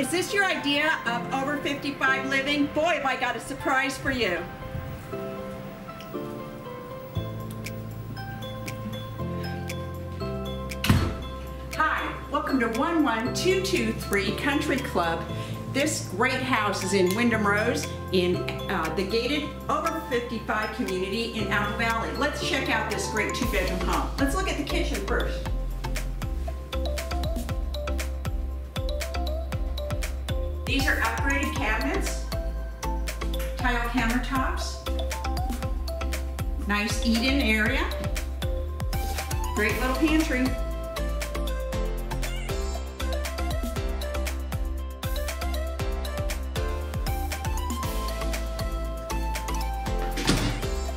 Is this your idea of over 55 living? Boy, have I got a surprise for you. Hi, welcome to 11223 Country Club. This great house is in Wyndham Rose in the gated over 55 community in Apple Valley. Let's check out this great two-bedroom home. Let's look at the kitchen first. These are upgraded cabinets, tile countertops, nice eat-in area, great little pantry.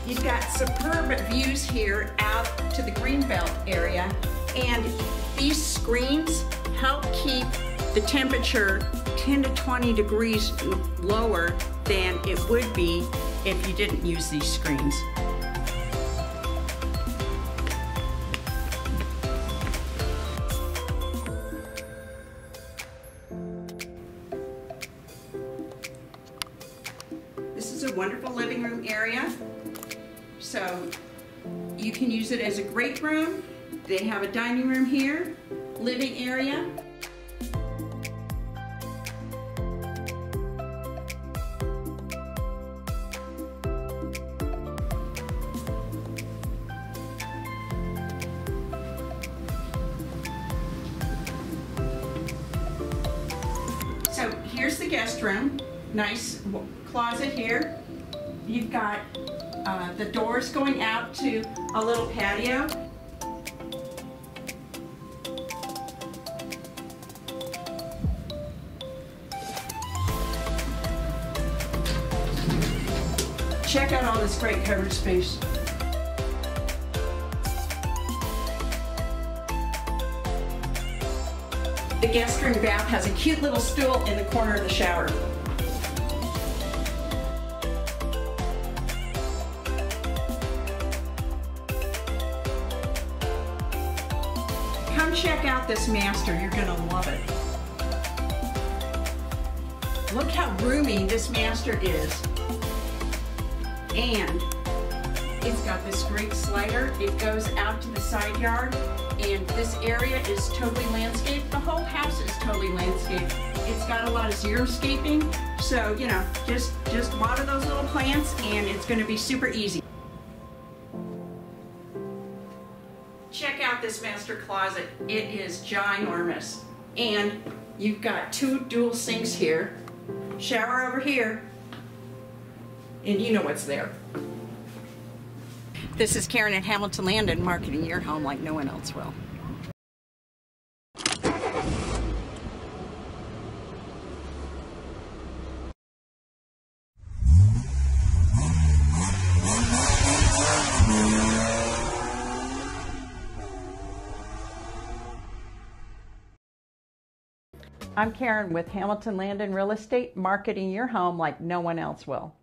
You've got superb views here out to the Greenbelt area, and these screens help keep the temperature 10 to 20 degrees lower than it would be if you didn't use these screens. This is a wonderful living room area. So you can use it as a great room. They have a dining room here, living area. So here's the guest room. Nice closet here. You've got the doors going out to a little patio. Check out all this great covered space. The guest room bath has a cute little stool in the corner of the shower. Come check out this master, you're going to love it. Look how roomy this master is. And it's got this great slider. It goes out to the side yard, and this area is totally landscaped. The whole house is totally landscaped. It's got a lot of xeriscaping, so you know, just water those little plants and it's going to be super easy. Check out this master closet. It is ginormous. And you've got two dual sinks here, shower over here, and you know what's there. This is Karen at Hamilton Landon, marketing your home like no one else will. I'm Karen with Hamilton Landon Real Estate, marketing your home like no one else will.